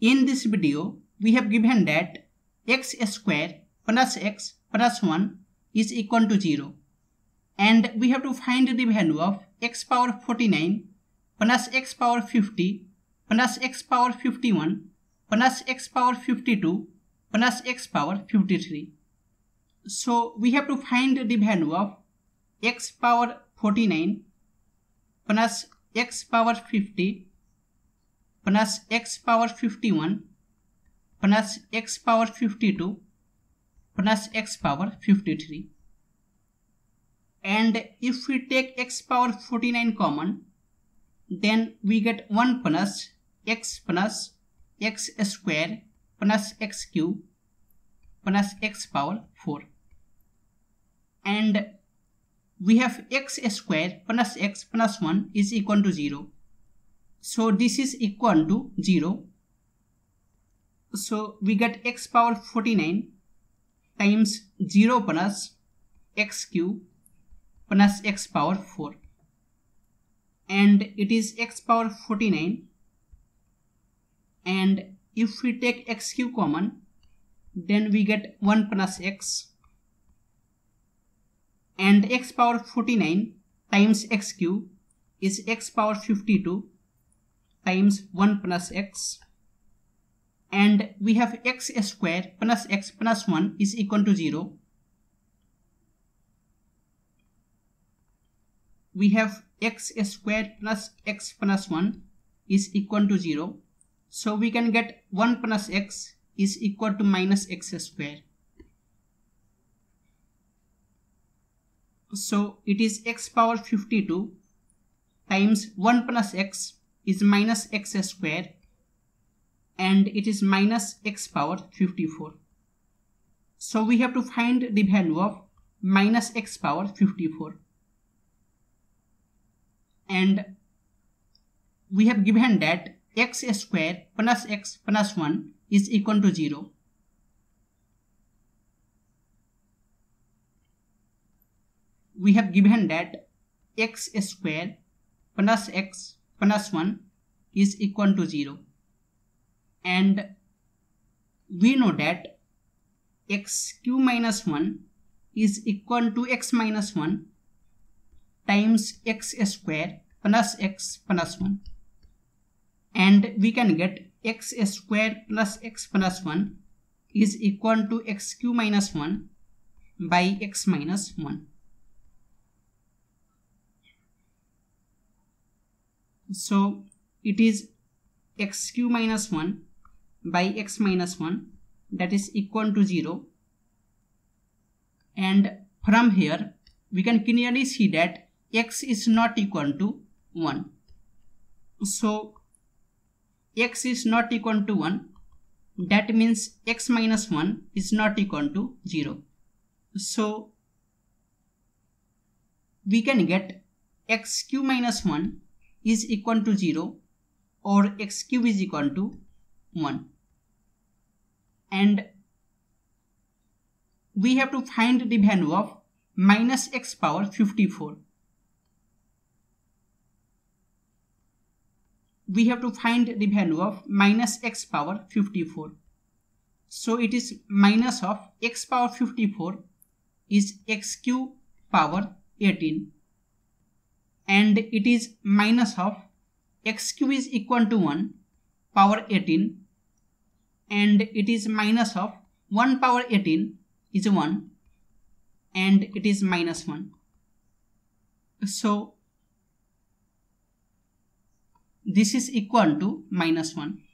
In this video, we have given that x square plus x plus 1 is equal to 0. And we have to find the value of x power 49 plus x power 50 plus x power 51 plus x power 52 plus x power 53. So we have to find the value of x power 49 plus x power 50 plus x power 51 plus x power 52 plus x power 53. And if we take x power 49 common, then we get 1 plus x square plus x cube plus x power 4. And we have x square plus x plus 1 is equal to 0. So this is equal to 0. So we get x power 49 times 0 plus x cube plus x power 4. And it is x power 49. And if we take x cube common, then we get 1 plus x. And x power 49 times x cube is x power 52 times 1 plus x. And we have x square plus x plus 1 is equal to 0. We have x square plus x plus 1 is equal to 0. So we can get 1 plus x is equal to minus x square. So it is x power 52 times 1 plus x is minus x square, and it is minus x power 54. So we have to find the value of minus x power 54. And we have given that x square plus x plus 1 is equal to 0. We have given that x square plus x plus 1 is equal to 0. And we know that x cube minus 1 is equal to x minus 1 times x square plus x plus 1. And we can get x square plus x plus 1 is equal to x cube minus 1 by x minus 1. So it is x cube minus 1 by x minus 1, that is equal to 0. And from here we can clearly see that x is not equal to 1. So x is not equal to 1, that means x minus 1 is not equal to 0. So we can get x cube minus 1 is equal to 0, or x cube is equal to 1. And we have to find the value of minus x power 54. We have to find the value of minus x power 54. So it is minus of x power 54 is x cube power 18. And it is minus of x cube is equal to 1 power 18. And it is minus of 1 power 18 is 1. And it is minus 1. So this is equal to minus 1.